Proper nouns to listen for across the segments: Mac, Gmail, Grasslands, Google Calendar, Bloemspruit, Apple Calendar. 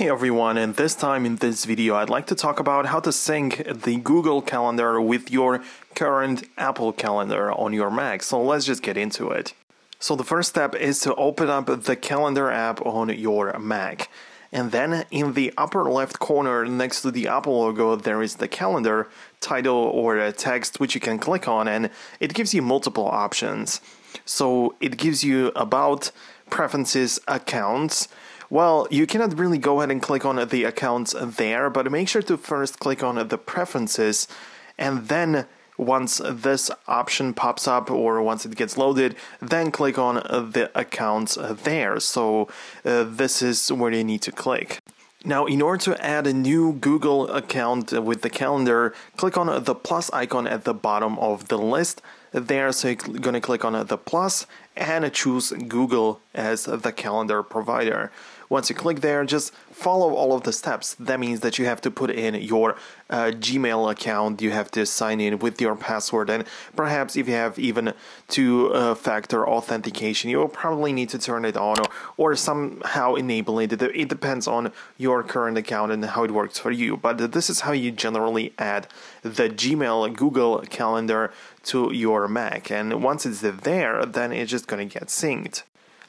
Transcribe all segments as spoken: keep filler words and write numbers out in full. Hey everyone, and this time in this video I'd like to talk about how to sync the Google Calendar with your current Apple Calendar on your Mac, so let's just get into it. So the first step is to open up the Calendar app on your Mac. And then in the upper left corner next to the Apple logo there is the calendar, title or a text which you can click on, and it gives you multiple options. So it gives you about, preferences, accounts. Well, you cannot really go ahead and click on the accounts there, but make sure to first click on the preferences, and then once this option pops up or once it gets loaded, then click on the accounts there. So uh, this is where you need to click. Now, in order to add a new Google account with the calendar, click on the plus icon at the bottom of the list there. So you're going to click on the plus and choose Google as the calendar provider. Once you click there, just follow all of the steps. That means that you have to put in your uh, Gmail account, you have to sign in with your password, and perhaps if you have even two-factor uh, authentication, you'll probably need to turn it on or, or somehow enable it. It depends on your current account and how it works for you, but this is how you generally add the Gmail Google Calendar to your Mac, and once it's there, then it's just going to get synced.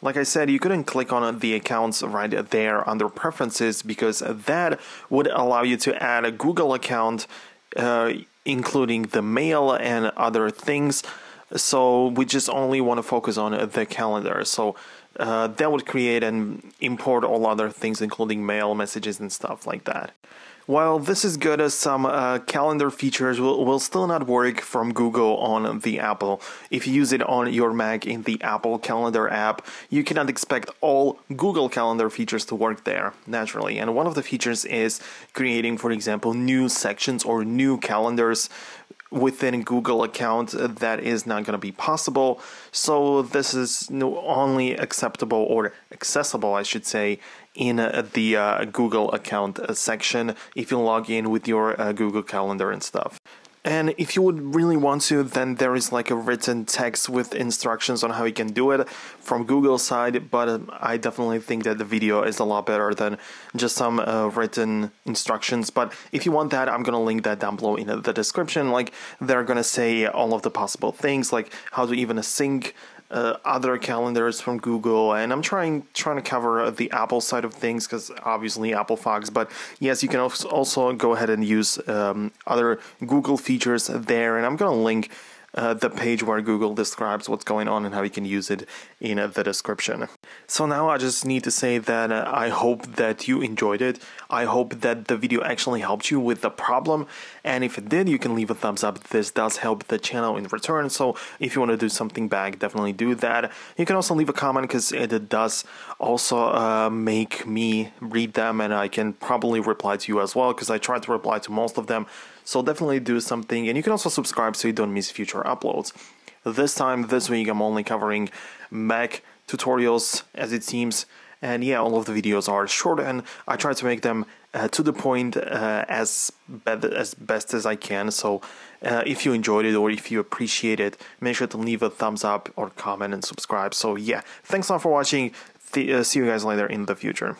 Like I said, you couldn't click on the accounts right there under preferences because that would allow you to add a Google account uh, including the mail and other things, so we just only want to focus on the calendar. So uh, that would create and import all other things including mail, messages and stuff like that. While this is good, as some uh, calendar features will, will still not work from Google on the Apple. If you use it on your Mac in the Apple Calendar app, you cannot expect all Google Calendar features to work there, naturally. And one of the features is creating, for example, new sections or new calendars within Google account. That is not going to be possible, so this is only acceptable or accessible, I should say, in the uh, Google account section if you log in with your uh, Google Calendar and stuff. And if you would really want to, then there is like a written text with instructions on how you can do it from Google side, but I definitely think that the video is a lot better than just some uh, written instructions. But if you want that, I'm going to link that down below in the description. Like, they're going to say all of the possible things, like how to even sync Uh, other calendars from Google, and I'm trying trying to cover the Apple side of things because obviously Apple Fox, but yes, you can also go ahead and use um, other Google features there, and I'm gonna link Uh, the page where Google describes what's going on and how you can use it in uh, the description. So now I just need to say that uh, I hope that you enjoyed it. I hope that the video actually helped you with the problem, and if it did, you can leave a thumbs up. This does help the channel in return, so if you want to do something back, definitely do that. You can also leave a comment because it does also uh, make me read them, and I can probably reply to you as well because I try to reply to most of them. So definitely do something, and you can also subscribe so you don't miss future uploads. This time, this week, I'm only covering Mac tutorials, as it seems, and yeah, all of the videos are short, and I try to make them uh, to the point uh, as, be as best as I can. So uh, if you enjoyed it or if you appreciate it, make sure to leave a thumbs up or comment and subscribe. So yeah, thanks a lot for watching. Th uh, see you guys later in the future.